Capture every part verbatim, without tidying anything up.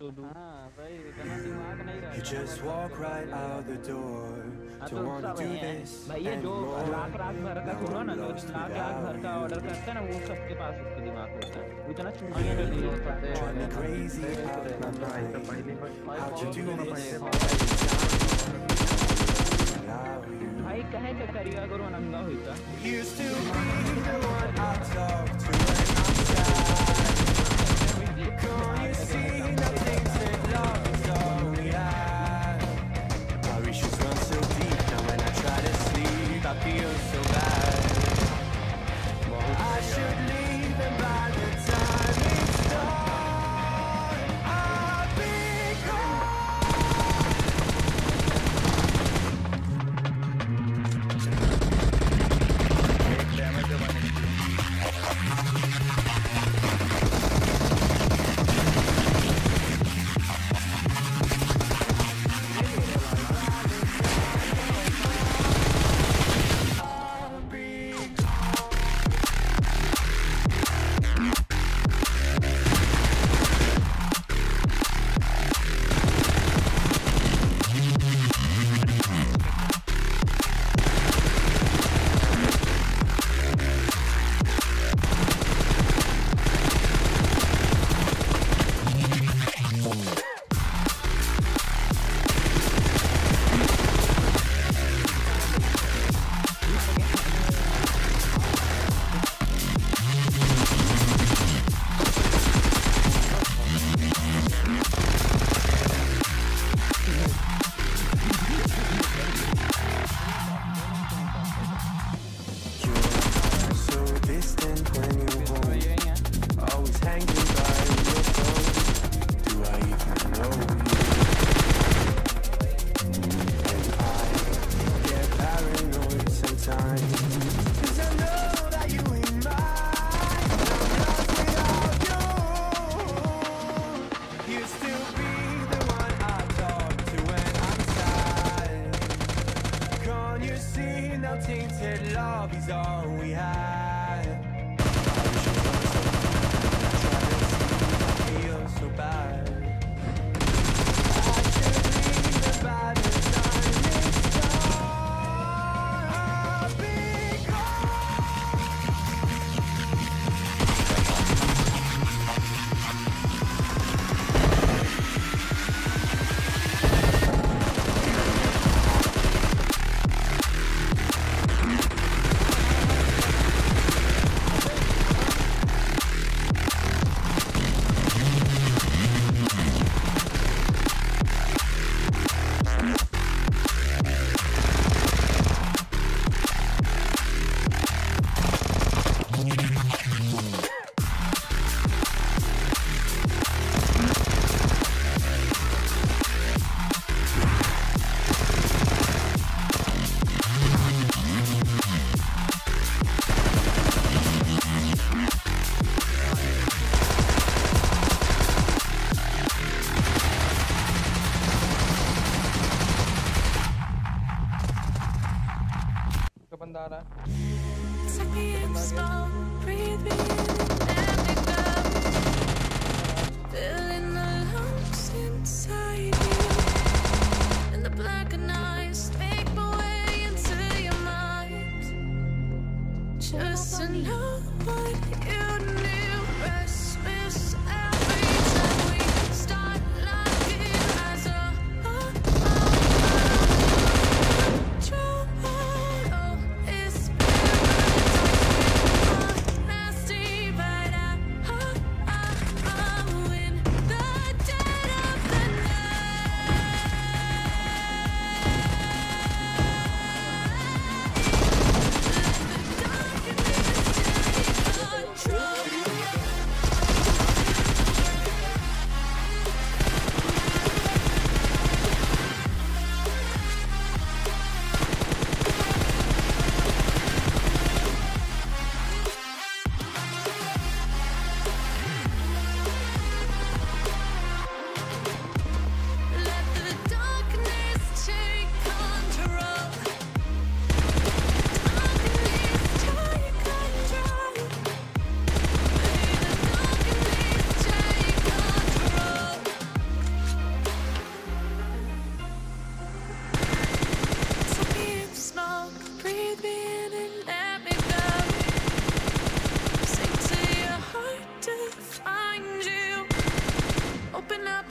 You just walk right out the door. Don't want to do this anymore. Drive me crazy out of my mind. How'd you do this? Used to be the one I talked to when I'm sad. Can't you see that things that love is all we have? Our issues run so deep that when I try to sleep I feel so bad. I should leave, and by the time it's done I'll be gone.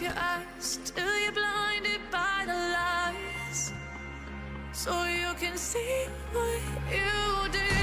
your eyes till you're blinded by the lies, so you can see what you do.